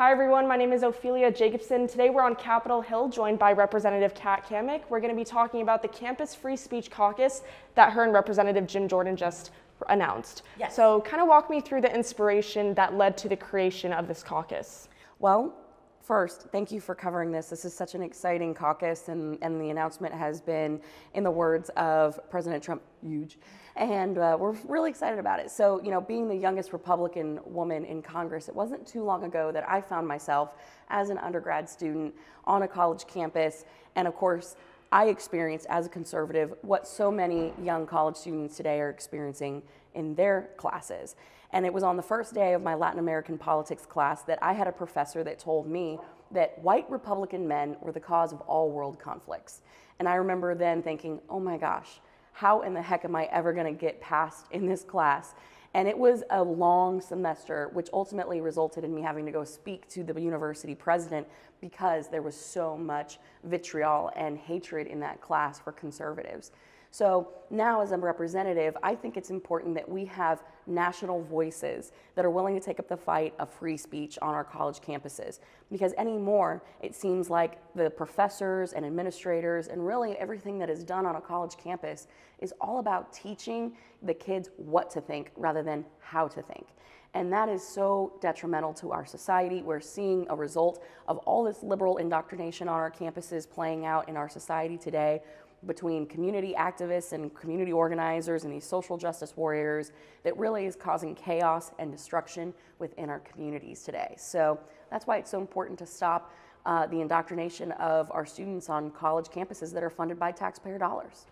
Hi everyone, my name is Ophelia Jacobson. Today we're on Capitol Hill joined by Representative Kat Cammack. We're going to be talking about the Campus Free Speech Caucus that her and Representative Jim Jordan just announced. Yes. So kind of walk me through the inspiration that led to the creation of this caucus. Well, first, thank you for covering this. This is such an exciting caucus, and the announcement has been, in the words of President Trump, huge. And we're really excited about it. So, you know, being the youngest Republican woman in Congress, it wasn't too long ago that I found myself as an undergrad student on a college campus. And of course, I experienced as a conservative what so many young college students today are experiencing in their classes. And it was on the first day of my Latin American politics class that I had a professor that told me that white Republican men were the cause of all world conflicts. And I remember then thinking, oh my gosh, how in the heck am I ever gonna get past in this class? And it was a long semester, which ultimately resulted in me having to go speak to the university president because there was so much vitriol and hatred in that class for conservatives. So now as a representative, I think it's important that we have national voices that are willing to take up the fight of free speech on our college campuses. Because anymore, it seems like the professors and administrators and really everything that is done on a college campus is all about teaching the kids what to think rather than how to think. And that is so detrimental to our society. We're seeing a result of all this liberal indoctrination on our campuses playing out in our society today, between community activists and community organizers and these social justice warriors that really is causing chaos and destruction within our communities today. So that's why it's so important to stop the indoctrination of our students on college campuses that are funded by taxpayer dollars.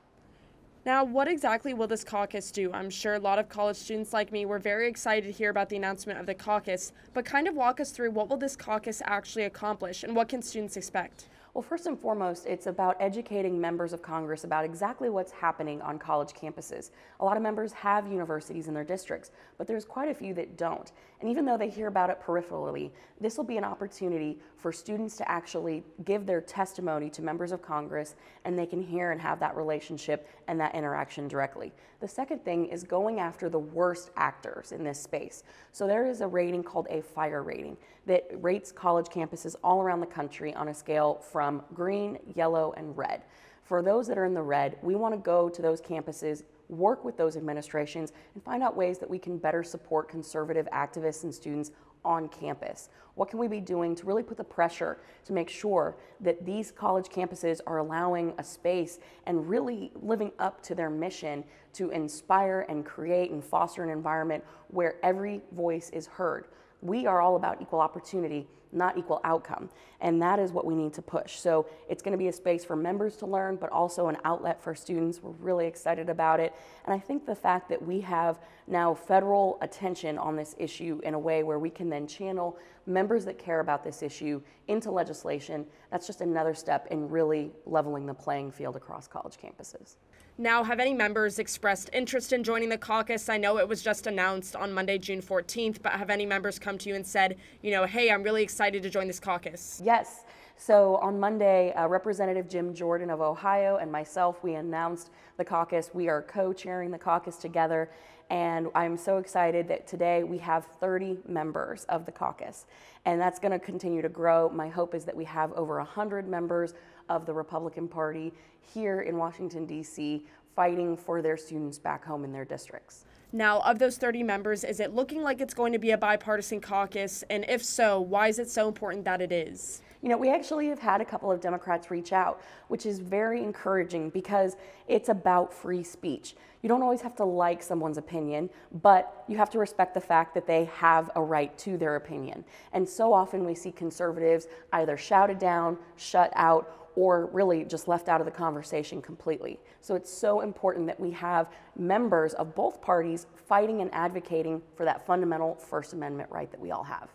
Now, what exactly will this caucus do? I'm sure a lot of college students like me were very excited to hear about the announcement of the caucus, but kind of walk us through what will this caucus actually accomplish and what can students expect? Well, first and foremost, it's about educating members of Congress about exactly what's happening on college campuses. A lot of members have universities in their districts, but there's quite a few that don't. And even though they hear about it peripherally, this will be an opportunity for students to actually give their testimony to members of Congress, and they can hear and have that relationship and that interaction directly. The second thing is going after the worst actors in this space. So there is a rating called a FIRE rating that rates college campuses all around the country on a scale from green, yellow, and red. For those that are in the red, we want to go to those campuses, work with those administrations, and find out ways that we can better support conservative activists and students on campus. What can we be doing to really put the pressure to make sure that these college campuses are allowing a space and really living up to their mission to inspire and create and foster an environment where every voice is heard? We are all about equal opportunity, not equal outcome. And that is what we need to push. So it's going to be a space for members to learn, but also an outlet for students. We're really excited about it. And I think the fact that we have now federal attention on this issue in a way where we can then channel members that care about this issue into legislation, that's just another step in really leveling the playing field across college campuses. Now, have any members expressed interest in joining the caucus? I know it was just announced on Monday, June 14th, but have any members come to you and said, you know, hey, I'm really excited to join this caucus? Yes. So on Monday, Representative Jim Jordan of Ohio and myself, we announced the caucus. We are co-chairing the caucus together, and I'm so excited that today we have 30 members of the caucus, and that's going to continue to grow. My hope is that we have over 100 members of the Republican Party here in Washington, D.C., fighting for their students back home in their districts. Now, of those 30 members, is it looking like it's going to be a bipartisan caucus? And if so, why is it so important that it is? You know, we actually have had a couple of Democrats reach out, which is very encouraging because it's about free speech. You don't always have to like someone's opinion, but you have to respect the fact that they have a right to their opinion. And so often we see conservatives either shouted down, shut out, or really just left out of the conversation completely. So it's so important that we have members of both parties fighting and advocating for that fundamental First Amendment right that we all have.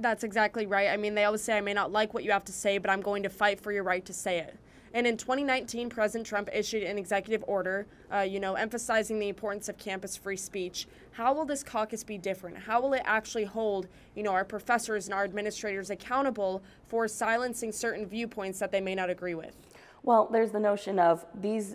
That's exactly right. I mean, they always say, I may not like what you have to say, but I'm going to fight for your right to say it. And in 2019, President Trump issued an executive order, emphasizing the importance of campus free speech. How will this caucus be different? How will it actually hold, our professors and our administrators accountable for silencing certain viewpoints that they may not agree with? Well, there's the notion of these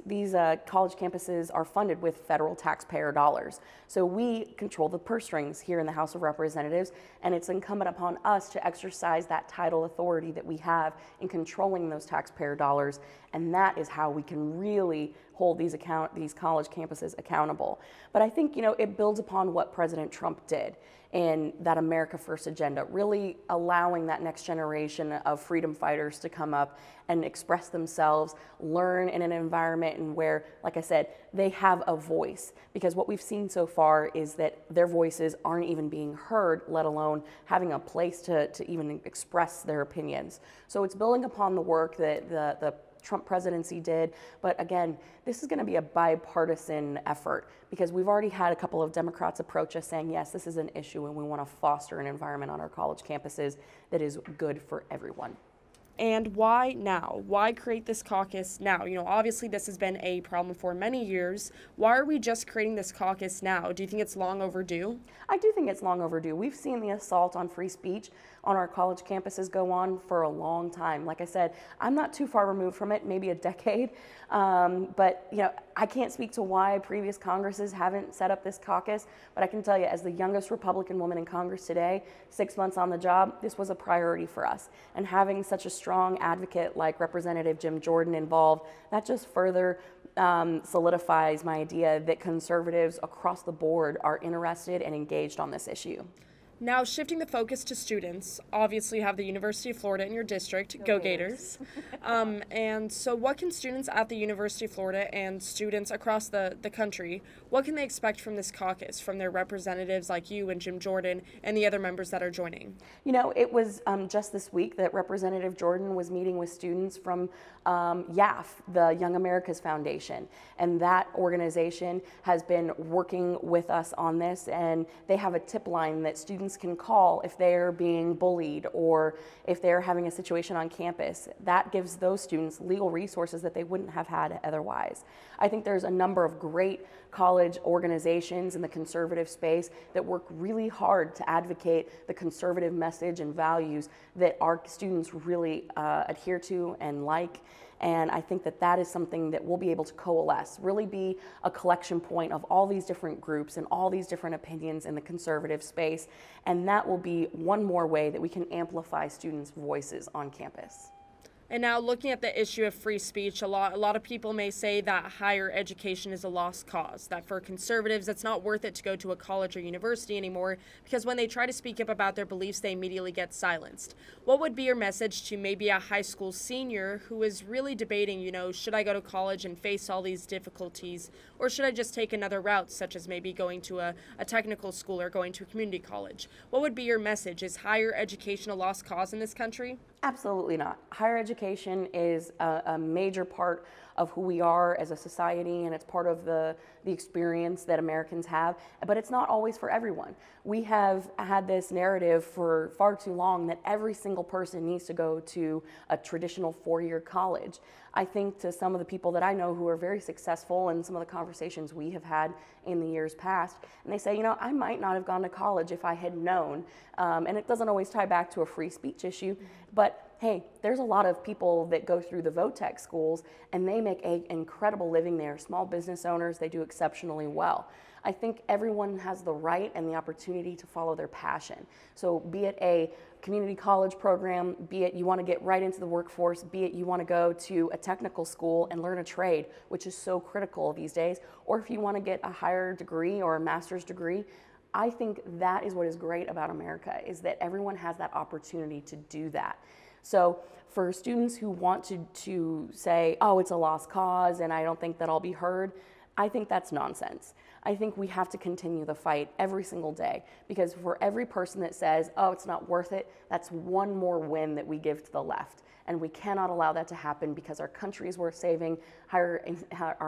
college campuses are funded with federal taxpayer dollars. So we control the purse strings here in the House of Representatives, and it's incumbent upon us to exercise that tidal authority that we have in controlling those taxpayer dollars, and that is how we can really hold these college campuses accountable. But I think, you know, it builds upon what President Trump did in that America First agenda, really allowing that next generation of freedom fighters to come up and express themselves, learn in an environment and where, like I said, they have a voice. Because what we've seen so far is that their voices aren't even being heard, let alone having a place to even express their opinions. So it's building upon the work that the Trump presidency did, but again, this is going to be a bipartisan effort because we've already had a couple of Democrats approach us saying, yes, this is an issue and we want to foster an environment on our college campuses that is good for everyone. And why now? Why create this caucus now? You know, obviously this has been a problem for many years. Why are we just creating this caucus now? Do you think it's long overdue? I do think it's long overdue. We've seen the assault on free speech on our college campuses go on for a long time. Like I said, I'm not too far removed from it, maybe a decade. But, you know, I can't speak to why previous Congresses haven't set up this caucus, but I can tell you as the youngest Republican woman in Congress today, 6 months on the job, this was a priority for us. And having such a strong advocate like Representative Jim Jordan involved, that just further solidifies my idea that conservatives across the board are interested and engaged on this issue. Now, shifting the focus to students, obviously you have the University of Florida in your district, go Gators. And so what can students at the University of Florida and students across the country, what can they expect from this caucus, from their representatives like you and Jim Jordan and the other members that are joining? You know, it was just this week that Representative Jordan was meeting with students from YAF, the Young Americas Foundation, and that organization has been working with us on this, and they have a tip line that students can call if they're being bullied or if they're having a situation on campus. That gives those students legal resources that they wouldn't have had otherwise. I think there's a number of great college organizations in the conservative space that work really hard to advocate the conservative message and values that our students really adhere to and like. And I think that that is something that we'll be able to coalesce, really be a collection point of all these different groups and all these different opinions in the conservative space. And that will be one more way that we can amplify students' voices on campus. And now looking at the issue of free speech, a lot of people may say that higher education is a lost cause, that for conservatives, it's not worth it to go to a college or university anymore because when they try to speak up about their beliefs, they immediately get silenced. What would be your message to maybe a high school senior who is really debating, you know, should I go to college and face all these difficulties, or should I just take another route, such as maybe going to a technical school or going to a community college? What would be your message? Is higher education a lost cause in this country? Absolutely not. Higher education is a major part of who we are as a society, and it's part of the experience that Americans have, but it's not always for everyone. We have had this narrative for far too long that every single person needs to go to a traditional four-year college. I think to some of the people that I know who are very successful and some of the conversations we have had in the years past, and they say, you know, I might not have gone to college if I had known, and it doesn't always tie back to a free speech issue, but hey, there's a lot of people that go through the VOTEC schools and they make an incredible living there. Small business owners, they do exceptionally well. I think everyone has the right and the opportunity to follow their passion. So be it a community college program, be it you want to get right into the workforce, be it you want to go to a technical school and learn a trade, which is so critical these days, or if you want to get a higher degree or a master's degree, I think that is what is great about America, is that everyone has that opportunity to do that. So for students who want to say, oh, it's a lost cause and I don't think that I'll be heard, I think that's nonsense. I think we have to continue the fight every single day, because for every person that says, oh, it's not worth it, that's one more win that we give to the left. And we cannot allow that to happen because our country is worth saving, our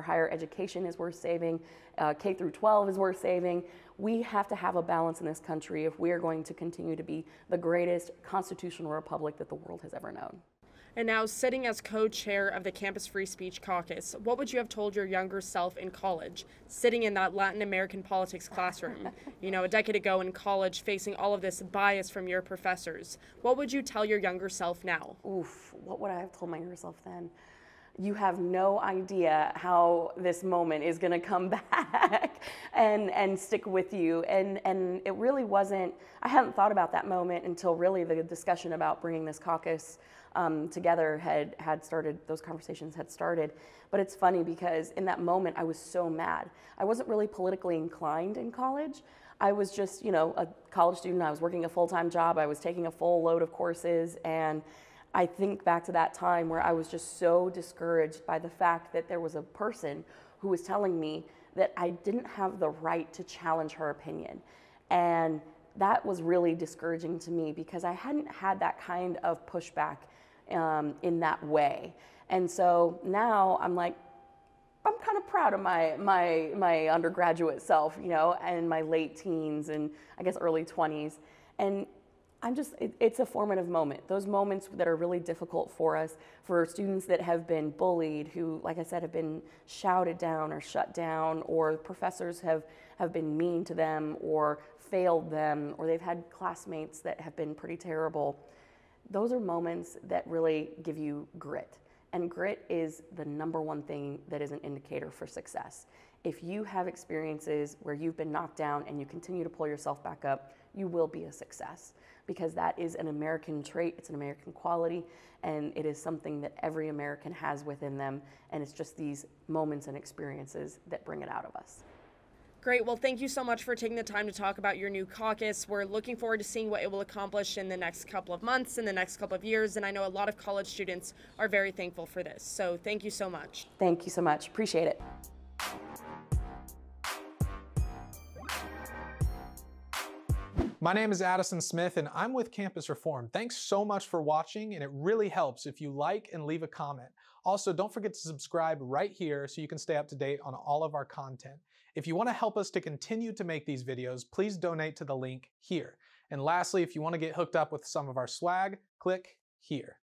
higher education is worth saving, K through 12 is worth saving. We have to have a balance in this country if we are going to continue to be the greatest constitutional republic that the world has ever known. And now, sitting as co-chair of the Campus Free Speech Caucus, what would you have told your younger self in college, sitting in that Latin American politics classroom, you know, a decade ago in college, facing all of this bias from your professors? What would you tell your younger self now? Oof, what would I have told my younger self then? you have no idea how this moment is going to come back and stick with you. And it really wasn't, I hadn't thought about that moment until really the discussion about bringing this caucus together had started, those conversations had started. But it's funny because in that moment I was so mad. I wasn't really politically inclined in college. I was just, you know, a college student. I was working a full-time job. I was taking a full load of courses, and I think back to that time where I was just so discouraged by the fact that there was a person who was telling me that I didn't have the right to challenge her opinion. And that was really discouraging to me because I hadn't had that kind of pushback in that way. And so now I'm like, I'm kind of proud of my undergraduate self, you know, and my late teens and I guess early 20s. And I'm just, it's a formative moment. Those moments that are really difficult for us, for students that have been bullied, who, like I said, have been shouted down or shut down, or professors have been mean to them or failed them, or they've had classmates that have been pretty terrible. Those are moments that really give you grit. And grit is the number one thing that is an indicator for success. If you have experiences where you've been knocked down and you continue to pull yourself back up, you will be a success, because that is an American trait, it's an American quality, and it is something that every American has within them, and it's just these moments and experiences that bring it out of us. Great, well thank you so much for taking the time to talk about your new caucus. We're looking forward to seeing what it will accomplish in the next couple of months, in the next couple of years, and I know a lot of college students are very thankful for this, so thank you so much. Thank you so much, appreciate it. My name is Addison Smith, and I'm with Campus Reform. Thanks so much for watching, and it really helps if you like and leave a comment. Also, don't forget to subscribe right here so you can stay up to date on all of our content. If you want to help us to continue to make these videos, please donate to the link here. And lastly, if you want to get hooked up with some of our swag, click here.